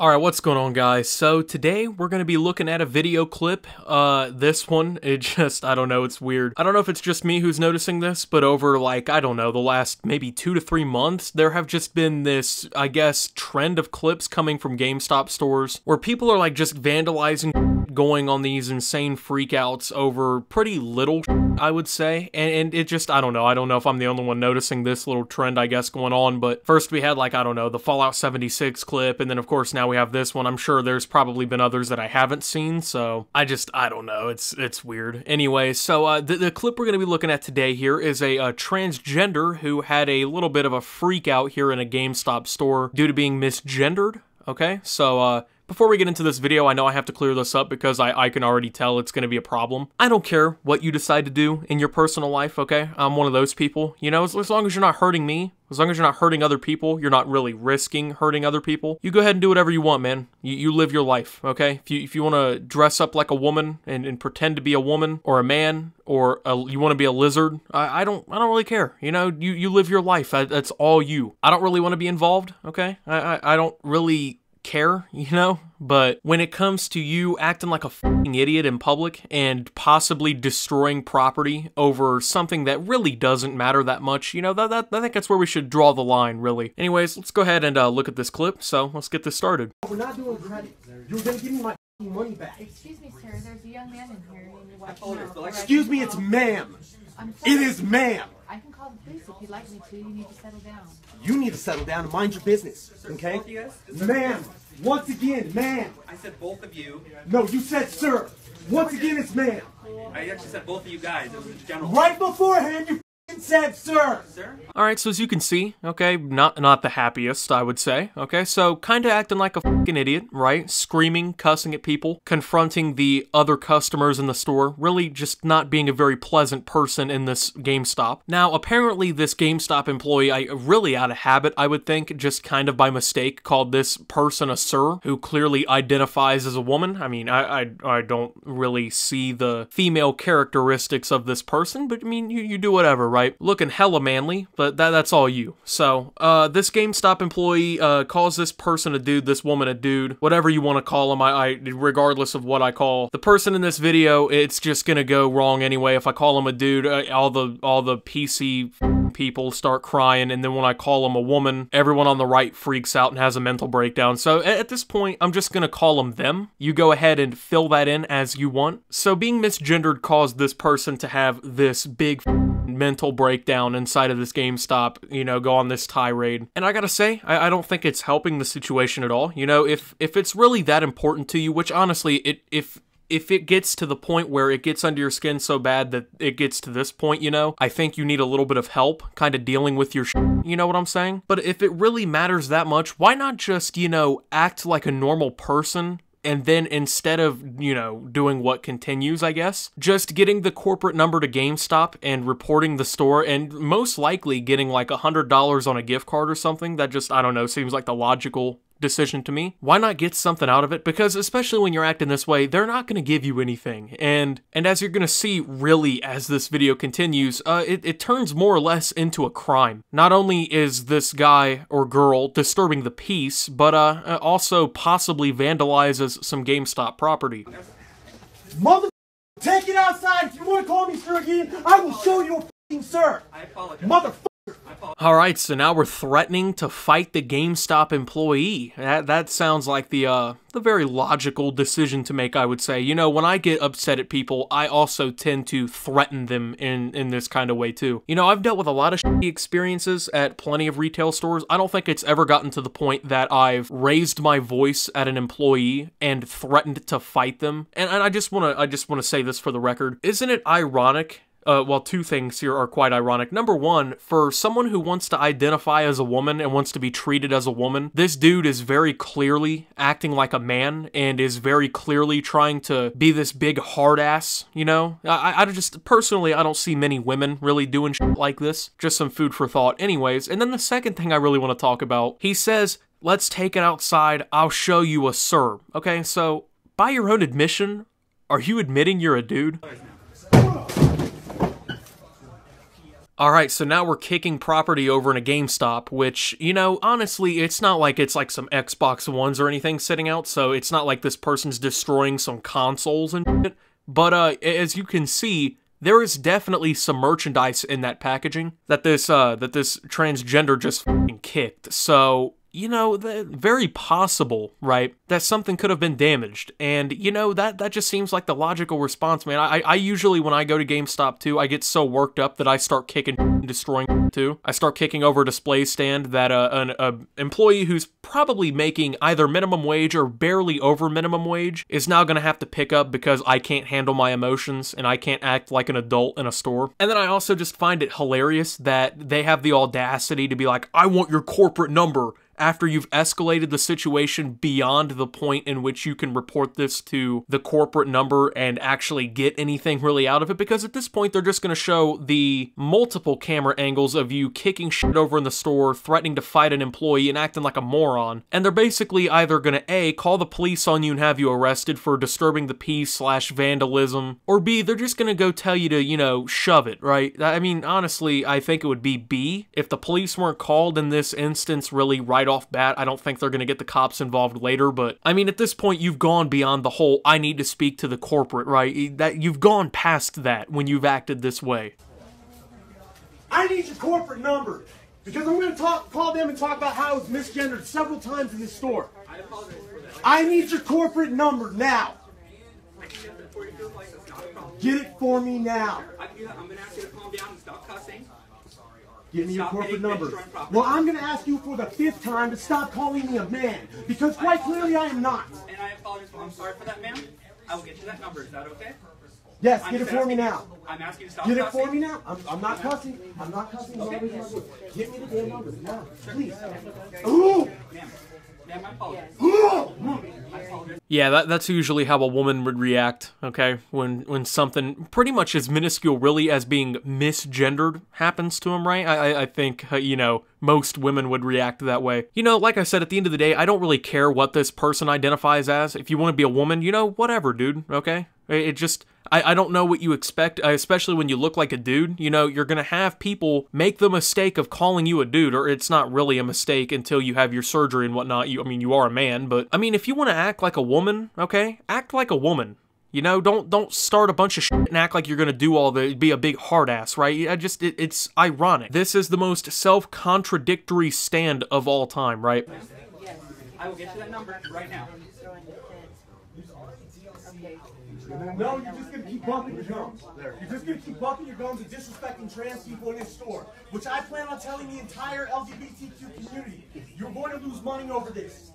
Alright, what's going on, guys? So today we're going to be looking at a video clip. This one, I don't know, it's weird. I don't know if it's just me who's noticing this, but over like, I don't know, the last maybe 2 to 3 months, there have just been this, I guess, trend of clips coming from GameStop stores where people are like just vandalizing, going on these insane freakouts over pretty little I would say, and it just, I don't know if I'm the only one noticing this little trend, I guess, going on, but first we had, like, I don't know, the Fallout 76 clip, and then of course now we have this one. I'm sure there's probably been others that I haven't seen, so I don't know, it's weird. Anyway, so the clip we're going to be looking at today here is a transgender who had a little bit of a freak out here in a GameStop store due to being misgendered, okay? So, before we get into this video, I know I have to clear this up because I can already tell it's going to be a problem. I don't care what you decide to do in your personal life, okay? I'm one of those people. You know, as long as you're not hurting me, as long as you're not hurting other people, you're not really risking hurting other people, you go ahead and do whatever you want, man. You live your life, okay? If you want to dress up like a woman and pretend to be a woman or a man, or you want to be a lizard, I don't really care. You know, you live your life. That's all you. I don't really want to be involved, okay? I don't really care, you know? But when it comes to you acting like a f***ing idiot in public and possibly destroying property over something that really doesn't matter that much, you know, I think that's where we should draw the line, really. Anyways, let's go ahead and look at this clip, so let's get this started. We're not doing credit. You're gonna give me my money back. Excuse me, sir, there's a young man in here. Excuse me, it's ma'am. It is ma'am. I can call the police if you'd like me to. You need to settle down. You need to settle down and mind your business, okay? Ma'am, once again, ma'am. I said both of you. No, you said sir. Once again, it's ma'am. I actually said both of you guys. It was a general. Right beforehand, you said sir. Alright, so as you can see, okay, not the happiest, I would say, okay, so kind of acting like a fucking idiot, right, screaming, cussing at people, confronting the other customers in the store, really just not being a very pleasant person in this GameStop. Now, apparently this GameStop employee, really out of habit, I would think, just kind of by mistake, called this person a sir, who clearly identifies as a woman. I mean, I don't really see the female characteristics of this person, but I mean, you do whatever, right? Looking hella manly, but that's all you. So, this GameStop employee calls this person a dude, this woman a dude, whatever you want to call him. I regardless of what I call the person in this video, it's just gonna go wrong anyway. If I call him a dude, all the PC people start crying, and then when I call him a woman, everyone on the right freaks out and has a mental breakdown. So at this point, I'm just gonna call them them. You go ahead and fill that in as you want. So being misgendered caused this person to have this big mental breakdown inside of this GameStop, you know, go on this tirade. And I gotta say, I don't think it's helping the situation at all. You know, if it's really that important to you, which honestly, if it gets to the point where it gets under your skin so bad that it gets to this point, you know, I think you need a little bit of help kind of dealing with your shit, you know what I'm saying? But if it really matters that much, why not just, you know, act like a normal person? And then instead of, you know, doing what continues, I guess, just getting the corporate number to GameStop and reporting the store and most likely getting like $100 on a gift card or something, that just, I don't know, seems like the logical decision to me. Why not get something out of it? Because especially when you're acting this way, they're not going to give you anything. And as you're going to see, really, as this video continues, it turns more or less into a crime. Not only is this guy or girl disturbing the peace, but also possibly vandalizes some GameStop property. Mother, take it outside. If you want to call me sir again, I will show you a f***ing sir. I apologize. Mother. Alright, so now we're threatening to fight the GameStop employee. That sounds like the very logical decision to make, I would say. You know, when I get upset at people, I also tend to threaten them in this kind of way too. You know, I've dealt with a lot of shitty experiences at plenty of retail stores. I don't think it's ever gotten to the point that I've raised my voice at an employee and threatened to fight them. And I just wanna say this for the record. Isn't it ironic? Well, two things here are quite ironic. Number one, for someone who wants to identify as a woman and wants to be treated as a woman, this dude is very clearly acting like a man and is very clearly trying to be this big hard ass, you know? I just, personally, I don't see many women really doing shit like this. Just some food for thought. Anyways, and then the second thing I really want to talk about, he says, let's take it outside, I'll show you a sir. Okay, so, by your own admission, are you admitting you're a dude? Alright, so now we're kicking property over in a GameStop, which, you know, honestly, it's not like it's like some Xbox Ones or anything sitting out, so it's not like this person's destroying some consoles and shit. But, as you can see, there is definitely some merchandise in that packaging that this transgender just f***ing kicked, so... you know, very possible, right, that something could have been damaged. And, you know, that just seems like the logical response, man. I usually, when I go to GameStop, too, I get so worked up that I start kicking and destroying, too. I start kicking over a display stand that an employee who's probably making either minimum wage or barely over minimum wage is now going to have to pick up because I can't handle my emotions and I can't act like an adult in a store. And then I also just find it hilarious that they have the audacity to be like, I want your corporate number, after you've escalated the situation beyond the point in which you can report this to the corporate number and actually get anything really out of it, because at this point they're just going to show the multiple camera angles of you kicking shit over in the store, threatening to fight an employee and acting like a moron, and they're basically either going to A, call the police on you and have you arrested for disturbing the peace / vandalism, or B, they're just going to go tell you to, you know, shove it, right? I mean, honestly, I think it would be B. If the police weren't called in this instance really right off bat, I don't think they're going to get the cops involved later, but I mean, at this point, you've gone beyond the whole, I need to speak to the corporate, right? That you've gone past that when you've acted this way. I need your corporate number, because I'm going to call them and talk about how it's misgendered several times in this store. I apologize for that. I need your corporate number now. I can get it for you, like, it's not a problem. Get it for me now. I'm going to ask you to calm down and stop cussing. Give me your corporate number. Well, I'm going to ask you for the 5th time to stop calling me a man, because quite clearly I am not. And I apologize, I'm sorry for that, ma'am. I will get you that number. Is that okay? Yes, get it for me now. I'm asking you to stop cussing. Get it for me now. I'm not cussing. I'm not cussing. Okay. Get me the damn number now, please. Ooh! Ma'am, I apologize. Ooh! Yeah, that's usually how a woman would react, okay? When something pretty much as minuscule really as being misgendered happens to him, right? I think, you know, most women would react that way. You know, like I said, at the end of the day, I don't really care what this person identifies as. If you want to be a woman, you know, whatever, dude, okay? It just... I don't know what you expect, especially when you look like a dude. You know, you're going to have people make the mistake of calling you a dude, or it's not really a mistake until you have your surgery and whatnot. I mean, you are a man, but I mean, if you want to act like a woman, okay, act like a woman. You know, don't start a bunch of shit and act like you're gonna do all the, be a big hard ass, right? It's ironic. This is the most self-contradictory stand of all time, right? Yes. I will get you that number right now. No, you're just going to keep bumping your gums. You're just going to keep bumping your gums and disrespecting trans people in this store, which I plan on telling the entire LGBTQ community. You're going to lose money over this.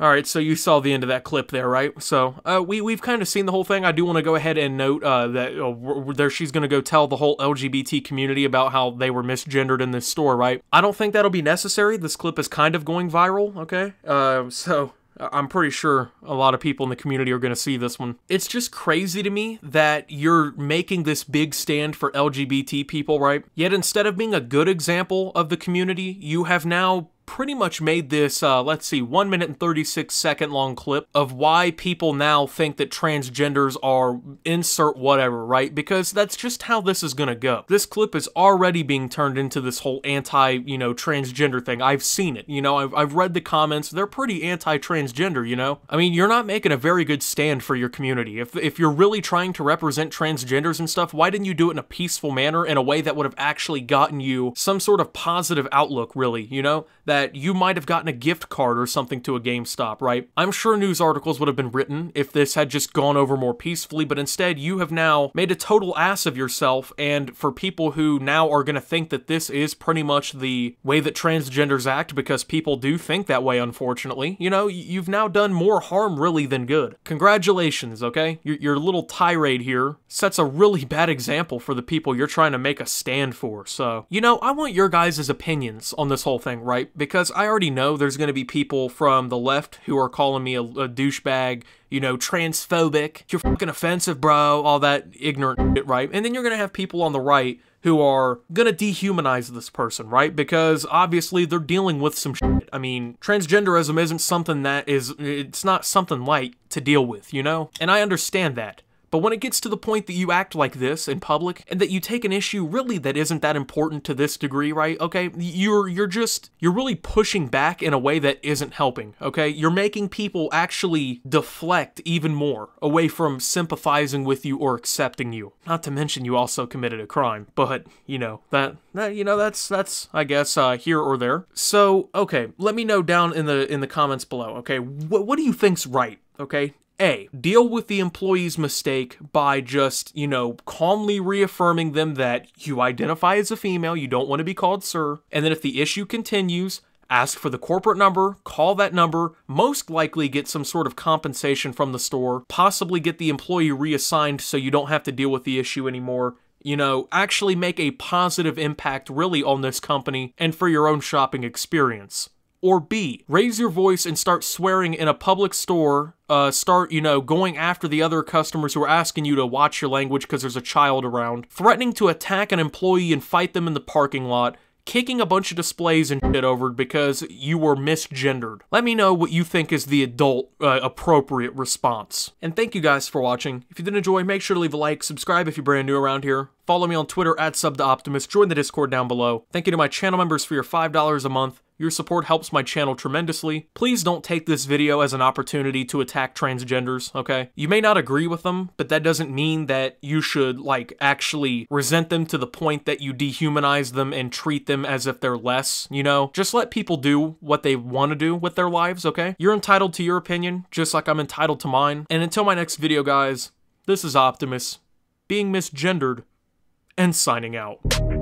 Alright, so you saw the end of that clip there, right? So, we've kind of seen the whole thing. I do want to go ahead and note that she's going to go tell the whole LGBT community about how they were misgendered in this store, right? I don't think that'll be necessary. This clip is kind of going viral, okay? So... I'm pretty sure a lot of people in the community are going to see this one. It's just crazy to me that you're making this big stand for LGBT people, right? Yet instead of being a good example of the community, you have now pretty much made this, let's see, 1 minute and 36 second long clip of why people now think that transgenders are insert whatever, right? Because that's just how this is gonna go. This clip is already being turned into this whole anti, you know, transgender thing. I've seen it, you know, I've read the comments. They're pretty anti-transgender, you know? I mean, you're not making a very good stand for your community. If you're really trying to represent transgenders and stuff, why didn't you do it in a peaceful manner, in a way that would have actually gotten you some sort of positive outlook, really, you know? That you might have gotten a gift card or something to a GameStop, right? I'm sure news articles would have been written if this had just gone over more peacefully, but instead you have now made a total ass of yourself, and for people who now are going to think that this is pretty much the way that transgenders act, because people do think that way, unfortunately, you know, you've now done more harm really than good. Congratulations, okay? Your little tirade here sets a really bad example for the people you're trying to make a stand for, so, you know, I want your guys' opinions on this whole thing, right? Because I already know there's going to be people from the left who are calling me a douchebag, you know, transphobic, you're fucking offensive, bro, all that ignorant shit, right? And then you're going to have people on the right who are going to dehumanize this person, right? Because obviously they're dealing with some shit. I mean, transgenderism isn't something that is, it's not something light to deal with, you know? And I understand that. But when it gets to the point that you act like this in public and that you take an issue really that isn't that important to this degree, right? Okay, you're really pushing back in a way that isn't helping, okay? You're making people actually deflect even more away from sympathizing with you or accepting you. Not to mention you also committed a crime, but you know, that's I guess here or there. So, okay, let me know down in the comments below, okay? What do you think's right, okay? A, deal with the employee's mistake by just, you know, calmly reaffirming them that you identify as a female, you don't want to be called sir, and then if the issue continues, ask for the corporate number, call that number, most likely get some sort of compensation from the store, possibly get the employee reassigned so you don't have to deal with the issue anymore. You know, actually make a positive impact really on this company and for your own shopping experience. Or B, raise your voice and start swearing in a public store, start, you know, going after the other customers who are asking you to watch your language because there's a child around, threatening to attack an employee and fight them in the parking lot, kicking a bunch of displays and shit over because you were misgendered. Let me know what you think is the adult, appropriate response. And thank you guys for watching. If you did enjoy, make sure to leave a like, subscribe if you're brand new around here. Follow me on Twitter at SubToOptimus, join the Discord down below. Thank you to my channel members for your $5 a month. Your support helps my channel tremendously. Please don't take this video as an opportunity to attack transgenders, okay? You may not agree with them, but that doesn't mean that you should, like, actually resent them to the point that you dehumanize them and treat them as if they're less, you know? Just let people do what they want to do with their lives, okay? You're entitled to your opinion, just like I'm entitled to mine. And until my next video, guys, this is Optimus, being misgendered, and signing out.